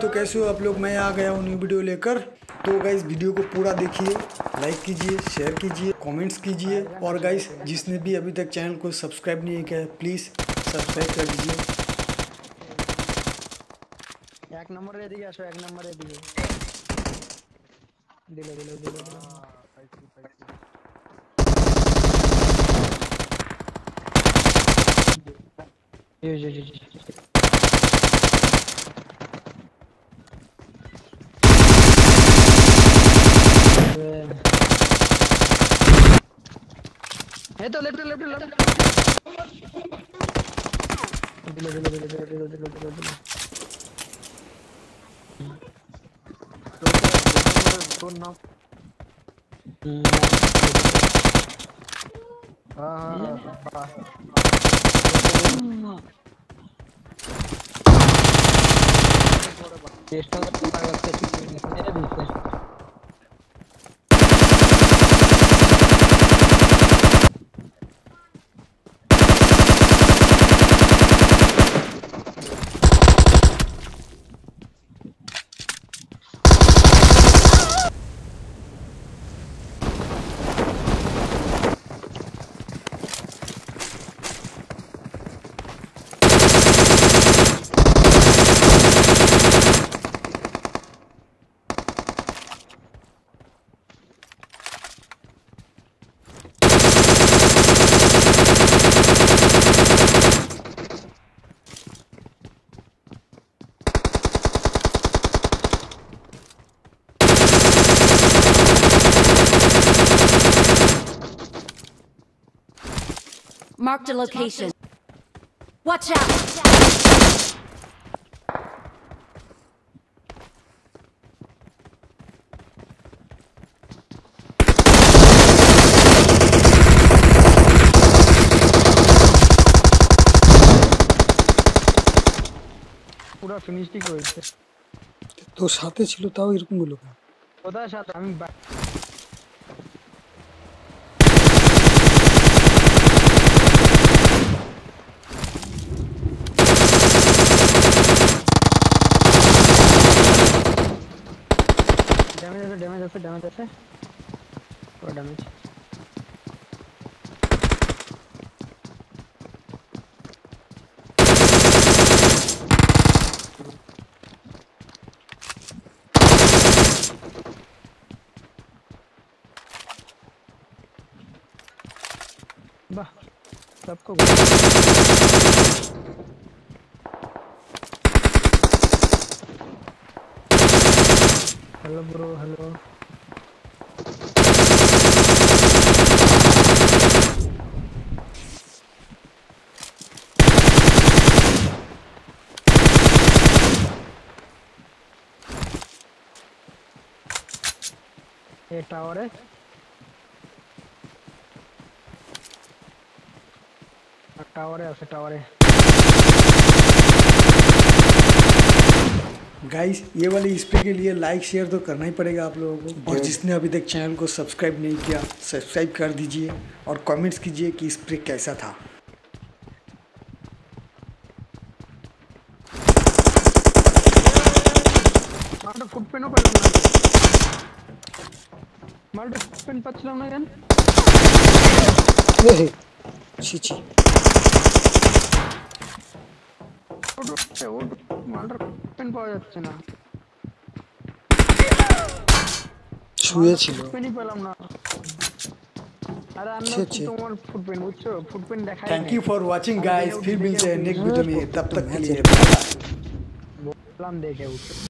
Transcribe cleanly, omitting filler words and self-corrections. दोस्तों, कैसे हो आप लोग। मैं आ गया हूँ न्यू वीडियो लेकर। तो गाइस वीडियो को पूरा देखिए, लाइक कीजिए, शेयर कीजिए, कमेंट्स कीजिए। और गाइस जिसने भी अभी तक चैनल को सब्सक्राइब नहीं किया है प्लीज़ सब्सक्राइब कर दीजिए। एक नंबर दे दिया, एक नंबर दे दिया, दिलो दिलो दिलो दिलो। यो यो यो हे तो left left left below below below below below below. तो ना Mark the location. Watch out! पूरा फिनिश ठीक हो गया। तो साथे ছিল তাও এরকম হলো কেন? ওটা সাথে আমি डैमेज है और डैमेज वाह सबको हेलो ब्रो हेलो। ये टावर है, टावर है, टावर है। गाइस ये वाली हिस्ट्री के लिए लाइक शेयर तो करना ही पड़ेगा आप लोगों को। और जिसने अभी तक चैनल को सब्सक्राइब नहीं किया सब्सक्राइब कर दीजिए और कमेंट्स कीजिए कि हिस्ट्री कैसा था। माल्टो पचला ना यार ए छी छी ओड माल्टो पेन পাওয়া যাচ্ছে না। ছুঁয়ে ছিল পেনই পেলাম না। अरे हम लोग तुम्हारे फुटपेन বুঝছো, फुटपेन দেখাই। Thank you for watching guys. फिर मिलते हैं नेक्स्ट वीडियो में, तब तक के लिए बाय। बोलम देखे उठो।